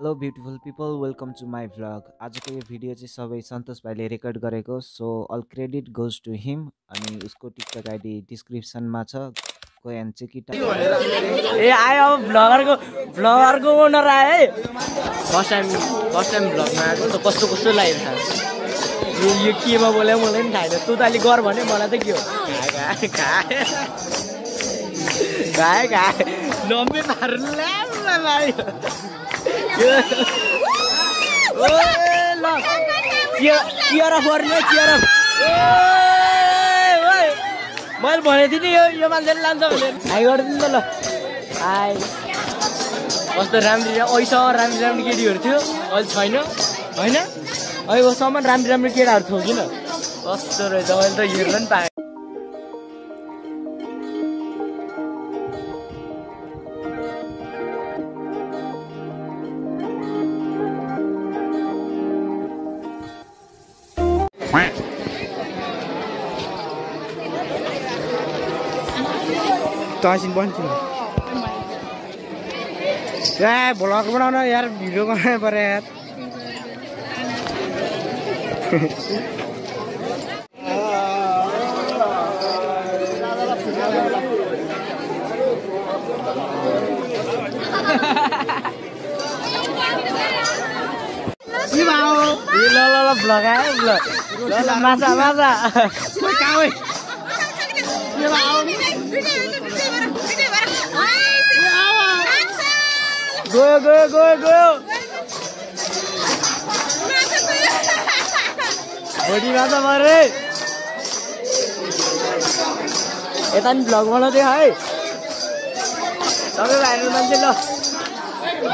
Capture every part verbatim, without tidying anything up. Hello beautiful people, welcome to my vlog. आजको ये video चाहिँ सबै सन्तोष भाइले रेकर्ड गरेको, so all credit goes to him अनि उसको टिकटक आईडी डिस्क्रिप्सनमा छ, go and check it out. ए आइ अब ब्लगरको ब्लगरको ओनर आए है. फर्स्ट टाइम फर्स्ट टाइम ब्लगमा आएको, त कस्तो कस्तो लाग्यो थाहा यो यो केमा बोले मलाई नि थाहा छैन. तँ तले गर भने मलाई त के हो गाए गाए गाए गाए लम्बे पार्ला मलाई. Yeah. Oh, look. Cheer, cheer up for me, cheer up. Hey, hey. Mal bole thi ni yo yo man den lancha bhane. Hi gardin ta lo. Hi. Kasto ramri oisama ramri ramri kedi haru thyo. Aile chaina. Haina? Aile oisama ramri ramri keda haru thyo kina. Kasto re jawale ta hirla ni pae. तो आशीन बंद चलो यार blog बनाओ ना यार, video बनाए पर यार. ये बाओ ये लो लो लो ब्लॉग है ब्लॉग लो लो मासा मासा कोई काम है ये बाओ. Go go go go. Body mata mare. Etan vlog banate hai. Sabai bhai manche lo.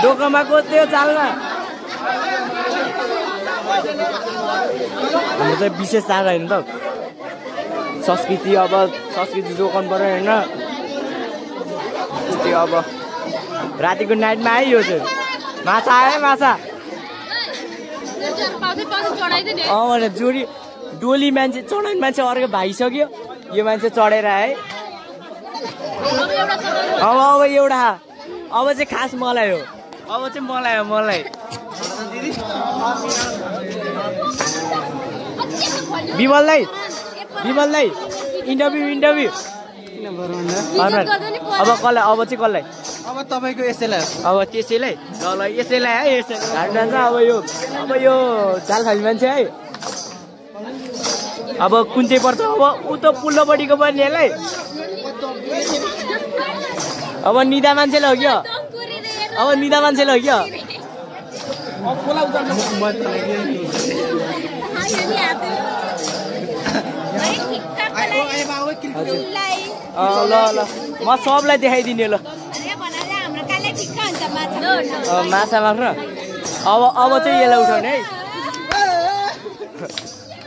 Dokama ko tyo chalna. Hami ta bishesh char hain ta. Sanskruti aba sanskruti dokan par hain na. Isti aba राति को night में I हो तो मासा है मासा ओ वाले जोड़ी डोली मैंने से चौड़ाई मैंने से और के भाई सो गया ये मैंने से चौड़े रहा है अब अब ये उड़ा अब बच्चे खास मॉल है यो अब बच्चे मॉल है मॉल है बिमल नहीं बिमल नहीं इंटरव्यू इंटरव्यू अब कॉल है अब बच्चे कॉल है. अब तपाईको एसएलए अब त्यसैले ल ल एसएलए है एसएलए हार्डन. अब यो अब यो चाल खाली मान्छे है. अब कुन चाहिँ पर्छ अब उ त पुल्लोपडीको पनि हेलै. अब निदा मान्छे ल हो क्या अब निदा मान्छे ल हो क्या अब खोला उतार्नु मत लाग्यो हा यो नि आते है ठिकठाक होला ए बाबु क्रिकेटलाई ल ल म सबलाई देखाइदिने ल. माछा मार्न अब अब चाहिँ यसलाई उठाउने है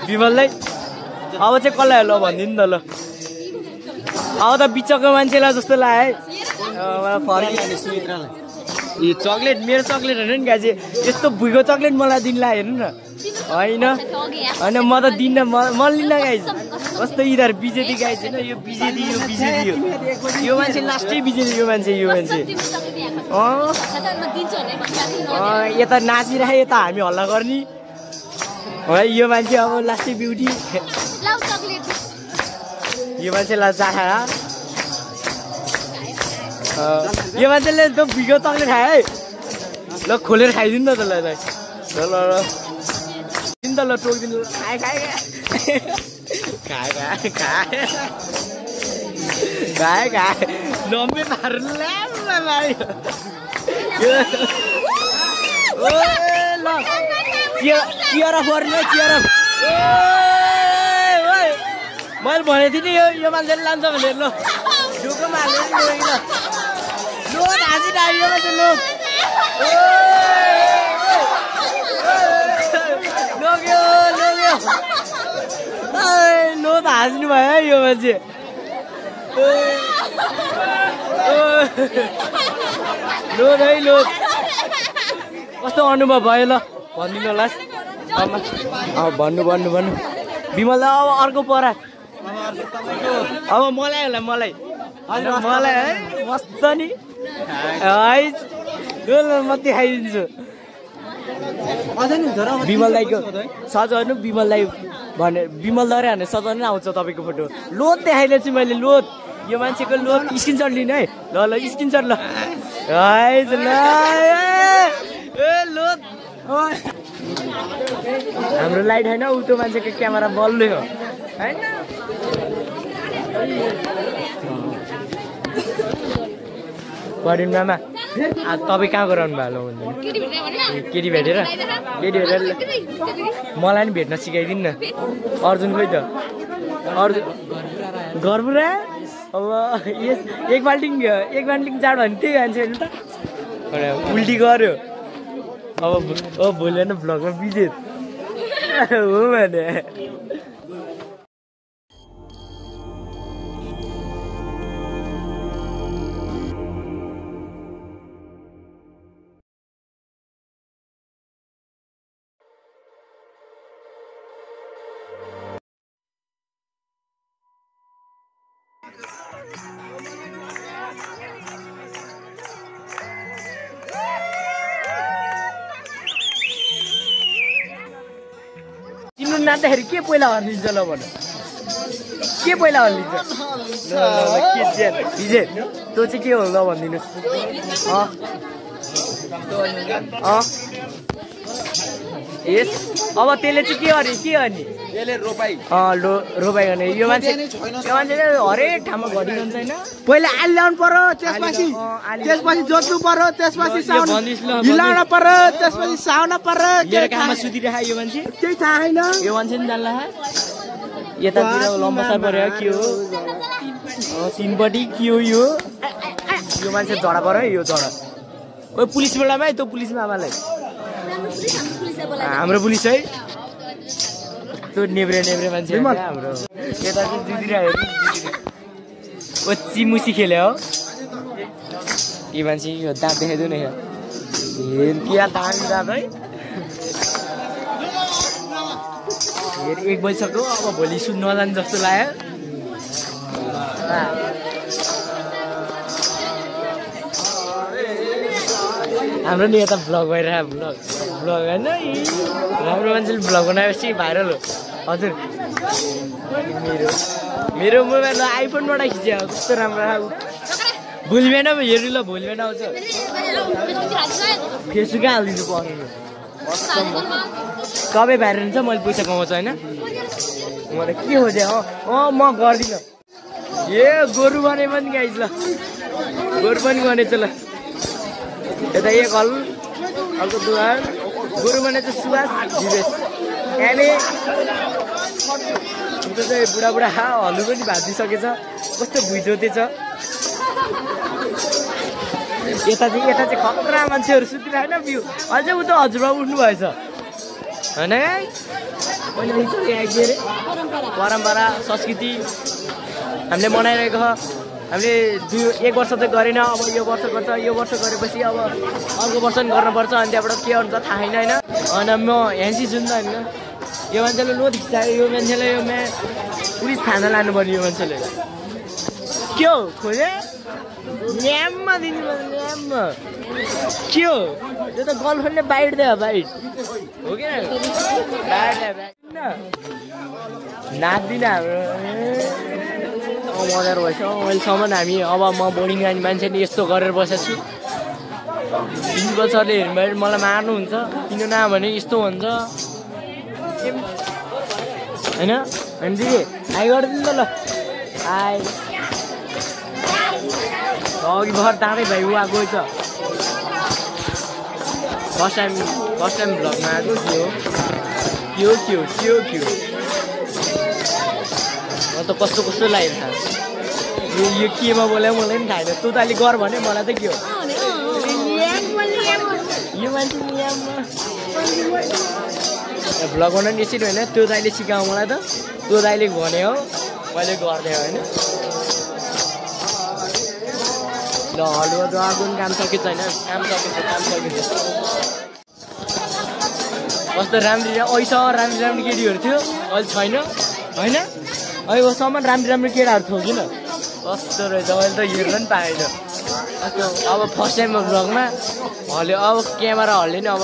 बिमललाई. अब चाहिँ कसलाई ल भनिदिनु त ल. अब त बिचको मान्छेलाई जस्तो लाग्यो है. फर्किहाल्ने सुमित्रालाई ए चक्लेट मेरो चक्लेट होइन नि गाजी. यस्तो भुइँको चक्लेट मलाई दिनला हेर्नु न होइन होइन म त दिन्न म लिन्न गाइज. कस्तो इधर बिजेपी गाइज होइन यो बिजेपी यो बिजेपी यो यो मान्छे लास्टै बिजेपी यो मान्छे यो मान्छे यता नाचिरहे यता हामी हल्ला गर्ने है यो मान्छे. अब लास्टै ब्युटी यो मान्छेलाई चाखा यो मान्छेले त भिगो चक्लेट खायो है. ल खोलेर खाइदिनु न तँलाई ल ल ल दिन त ल टोकिदिनु खाए खाए खाए खाए खाए खाए खाए लम्बे पार्ला मलाई. ओ ल यो चियर अफ गर्ने चियर अफ. ओए मैले भने थिएँ नि यो यो मान्छेले लान्छ भने ल ढोको मार्ने नि ल लो दाजु दाइयो मान्छे लो. लो त हाँस्नु भयो है यो मान्छे. लो है लो कस्तो अनुभव भयो ल भनिदिनु होला. अब भन्नु भन्नु भन्नु बिमल दा अब अर्को परा अब मलाई होला मलाई मलाई है मस्त नि है. ल म देखाइदिन्छु बिमल दाईको सर्च गर्नु बिमल दाई भने बिमल दराई हाने सर्च गर्नु आउँछ तपाईको फोटो। लोत देखाइले चाहिँ मैले लोत यो मान्छेको लोत स्क्रिनशट लिनु है। ल ल स्क्रिनशट ल गाइस ल ए लोत हाम्रो लाइट हैन उ त्यो मान्छेको क्यामेरा बल्ले हो हैन। पढिन मामा आ तपाई कहाँ गराउनु भयो भन्दैन केटी भेटेर केटी भेटेर मलाई नि भेट्न सिकाइदिनु न। अर्जुन खोइ त अर्जुन घरबुरा अब यस एक बाल्टिङ एक बाल्टिङ चाड भने त्यही मान्छेहरू त उल्टी गर्यो। अब ओ भुलेन भ्लगमा बिजे हो भने नाच्दाखेरि के पहिला हल्लिन्छ ल भन के पहिला हल्लिन्छ विजय त्यो चाहिँ के हो ल भनिदिनुहोस्। यस अब त्यसले चाहिँ के अरे के हो नि त्यसले रोपाई अँ लो रोपाई गर्ने यो मान्छे यो मान्छेले हरेक ठाउँमा घटिरहन्छ होइन। पहिला आलि ल्याउनु पर्यो त्यसपछि त्यसपछि जोत्नु पर्यो त्यसपछि हिलाउन पर्यो त्यसपछि साउन पर्यो। मेरो काममा सुतिरहा यो मान्छे त्यही थाहा होइन यो मान्छे नि जान्ला यतातिर लम्बा पर्यो के हो तिनपट्टि के हो यो यो मान्छे झडा पर्यो यो झडा ओ पुलिस बेलामै त्यो पुलिस मामालाई हाम्रो पुलिस है त्यो नेब्रे नेब्रे मान्छे हाम्रो यता चाहिँ जुदिरहेको ओ चिमुसी खेल्यो हो यी मान्छे यो दाँत देखाइदेऊ न क्या दाँत दाँत है हेर एक बजीसक्यो अब भोलि सुन नजाने जस्तो लाग्यो। हाम्रो नि यता भ्लग भइरहेको भ्लग भ्लग होइन राम्रो मान्छेले भ्लग बनाएपछि भाइरल हो। हजुर मेरो मेरो मोबाइल आइफोनबाट खिच्यो कस्तो राम्रो आऊ भुल्दैन हेर्नु ल भुल्दैन आउँछ फेसबुकै हालिदिनु पर्यो कबै भाइरल हुन्छ मैले पैसा कमाउँछु होइन मलाई के हो जे अँ म गर्दिनँ। ए गोरु बने पनि गाइज ल गोरु पनि बनेछ ल यता एक हल हलको दुवार गोरु बने चाहिँ सुवास दिवेश यहाँले त्यो चाहिँ बुढाबुढा हल्नु पनि भाँचिसकेछ कस्तो भुइँजोतेछ। यता चाहिँ यता चाहिँ खतरा मान्छेहरू सुतिरहेको बिउ अझै उ त हजुरबाउ उठ्नु भएछ होइन अरे परम्परा संस्कृति हामीले मनाइरहेको छ। हामीले दुई एक वर्ष त गरेन अब यो वर्ष गर्छ यो वर्ष गरेपछि अब अर्को वर्ष पनि गर्नुपर्छ अनि त्यहाँबाट के हुन्छ थाहा छैन होइन। अनि म हेन्सी सुन्दा होइन यो मान्छेले लोत खिचायो यो मान्छेले यो म्या पुलिस थाना लानुपर्ने यो मान्छेले के हो खोजे न्याममा दिने न्याममा के हो यो त गर्लफ्रेन्डले बाइट दियो बाइट हो कि नाच्दिनँ हाम्रो मजा रहेछ अहिलेसम्म हामी। अब म बोर्डिङ जाने मान्छे नि यस्तो गरेर बसेको छु प्रिन्सिपल सरले हेर्नु भयो मलाई मार्नुहुन्छ किन नभने यस्तो हुन्छ होइन अनि दिदी आइ गरिदिनु ल आइ अघि भर दाँडै भाइ उहाँ गएछ फर्स्ट टाइम फर्स्ट टाइम भ्लगमा आएको थियो के हो के हो के हो के हो म त कस्तो कस्तो लाग्यो थाहा यो यो केमा बोल्यो मलाई पनि थाहा छैन तँ त अलि गर भने मलाई त के हो यो मान्छे भ्लग बनाउनु नि यसरी होइन त्यो दाइले सिकाऊ मलाई त त्यो दाइले भने हो मैले गरिदिएँ होइन। ल हलुवा त आगो पनि काम सकेको छैन काम सकेको काम सकेको कस्तो राम्री अहिलेसम्म राम्रो राम्रो केटीहरू थियो अहिले छैन होइन अहिलेसम्म राम्रो राम्रो केटाहरू थियो किन कस्तो रहेछ अहिले त हेर्न पनि पाएन। अब फर्स्ट टाइम भ्लगमा हल्यो अब क्यामेरा हल्यो नि अब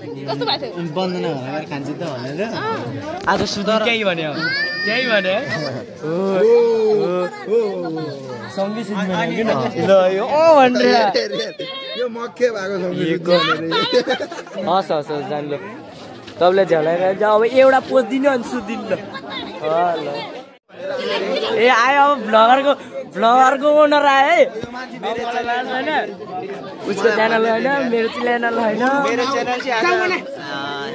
Kau tu mana? Bond mana? Ada kanji tu mana? Ada sudara. Kaya mana? Kaya mana? Oh, oh, oh. Songgi sih mana? Lo, oh mana? Yo makke bagus songgi. Oh, so so jangan lo. Tapi le jalan le, jauh. Ini udah pos dinian sudin lo. Oh lo. Eh, ayah vlogger ko. Vlogger को बना रहा है। मेरे channel है ना, उसका channel है ना, मेरे चैनल है ना। मेरे चैनल से आया।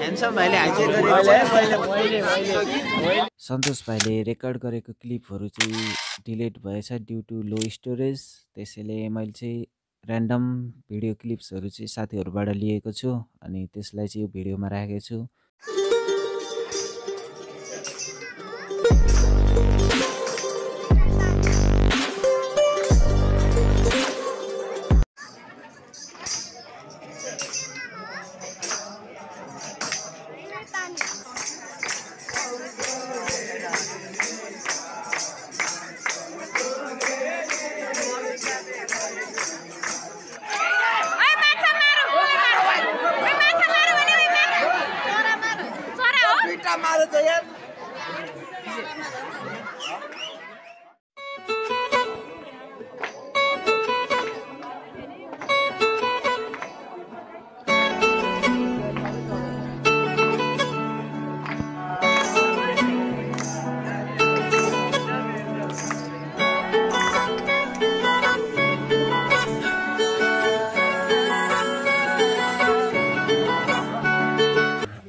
हैंडसम पहले आजे तो पहले। संतोष पहले रिकॉर्ड करे को क्लिप हो रही थी, डिलीट भाई सा ड्यू टू लो स्टोरेज। तेरे लिए माइल से रैंडम वीडियो क्लिप्स हो रही थी, साथ ही और बड़ा लिए कुछ हो, अन्य तेरे लिए ये वीडियो में रह गए चु।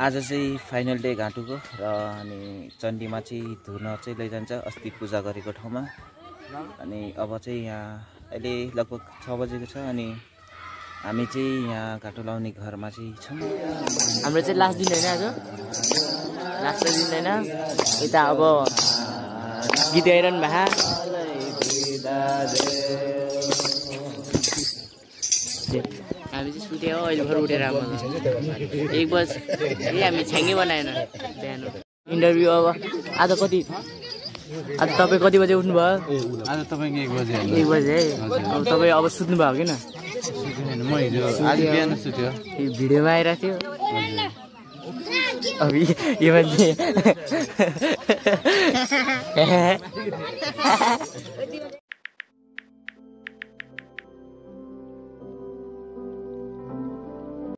आज चाहिँ फाइनल डे घाटुको र अनि चण्डीमा चाहिँ धुर्न चाहिँ लैजान्छ अस्ति पूजा गरेको ठाउँमा अनि अब चाहिँ यहाँ अहिले लगभग छ बजेको छ अनि हामी चाहिँ यहाँ घाटु लाउने घरमा चाहिँ छौँ हाम्रो चाहिँ लास्ट दिन हैन आज लास्ट दिन हैन यता अब गीत गाइरहनु भएको हामी चाहिँ सुते हो अहिले घर उठेर आमा एक बज ए हामी छ्याङ्गे बनाएन बिहान इन्टरभ्यु अब आज कति आज तपाई कति बजे उठ्नु भयो आज तपाई एक बजे एक बजे अब तपाई अब सुत्नु भयो किन म हिजो आज बिहान सुत्यो यो भिडियोमा आइराको थियो अब यो मान्छे